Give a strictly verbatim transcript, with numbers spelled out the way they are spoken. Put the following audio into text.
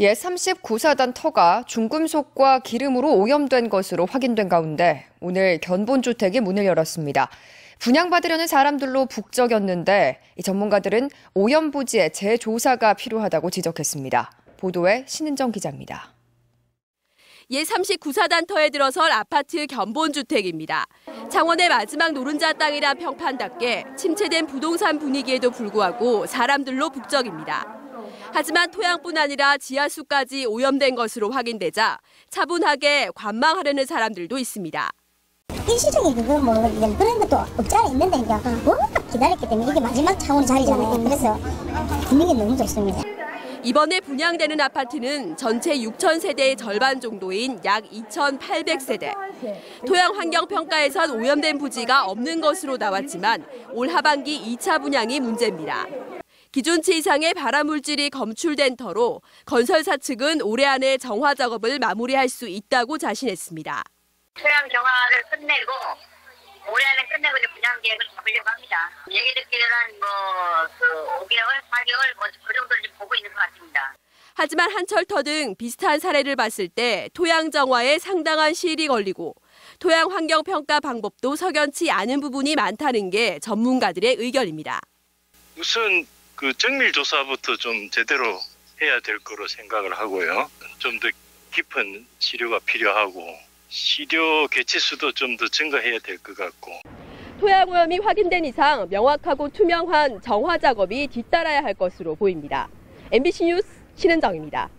예, 삼십구 사단 터가 중금속과 기름으로 오염된 것으로 확인된 가운데 오늘 견본주택이 문을 열었습니다. 분양받으려는 사람들로 북적였는데 이 전문가들은 오염부지의 재조사가 필요하다고 지적했습니다. 보도에 신은정 기자입니다. 예, 삼십구 사단 터에 들어설 아파트 견본주택입니다. 창원의 마지막 노른자 땅이란 평판답게 침체된 부동산 분위기에도 불구하고 사람들로 북적입니다. 하지만 토양뿐 아니라 지하수까지 오염된 것으로 확인되자 차분하게 관망하려는 사람들도 있습니다. 일시적인 그거 뭐 그런 것도 없지 않아 있는데 그냥 워낙 기다렸기 때문에 이게 마지막 창원 자리잖아요. 그래서 분위기 너무 좋습니다. 이번에 분양되는 아파트는 전체 육천 세대의 절반 정도인 약 이천팔백 세대. 토양환경평가에선 오염된 부지가 없는 것으로 나왔지만 올 하반기 이 차 분양이 문제입니다. 기준치 이상의 발암물질이 검출된 터로 건설사 측은 올해 안에 정화 작업을 마무리할 수 있다고 자신했습니다. 토양 정화를 끝내고 올해 안에 끝내고 분양 계획을 잡으려고 합니다. 얘기 듣기로는 뭐 그 오 개월, 사 개월 뭐 그 정도를 지금 보고 있는 것 같습니다. 하지만 한철터 등 비슷한 사례를 봤을 때 토양 정화에 상당한 시일이 걸리고 토양 환경 평가 방법도 석연치 않은 부분이 많다는 게 전문가들의 의견입니다. 우선 그 정밀 조사부터 좀 제대로 해야 될 거로 생각을 하고요. 좀 더 깊은 시료가 필요하고. 시료 개체수도 좀 더 증가해야 될 것 같고. 토양 오염이 확인된 이상 명확하고 투명한 정화 작업이 뒤따라야 할 것으로 보입니다. 엠비씨 뉴스 신은정입니다.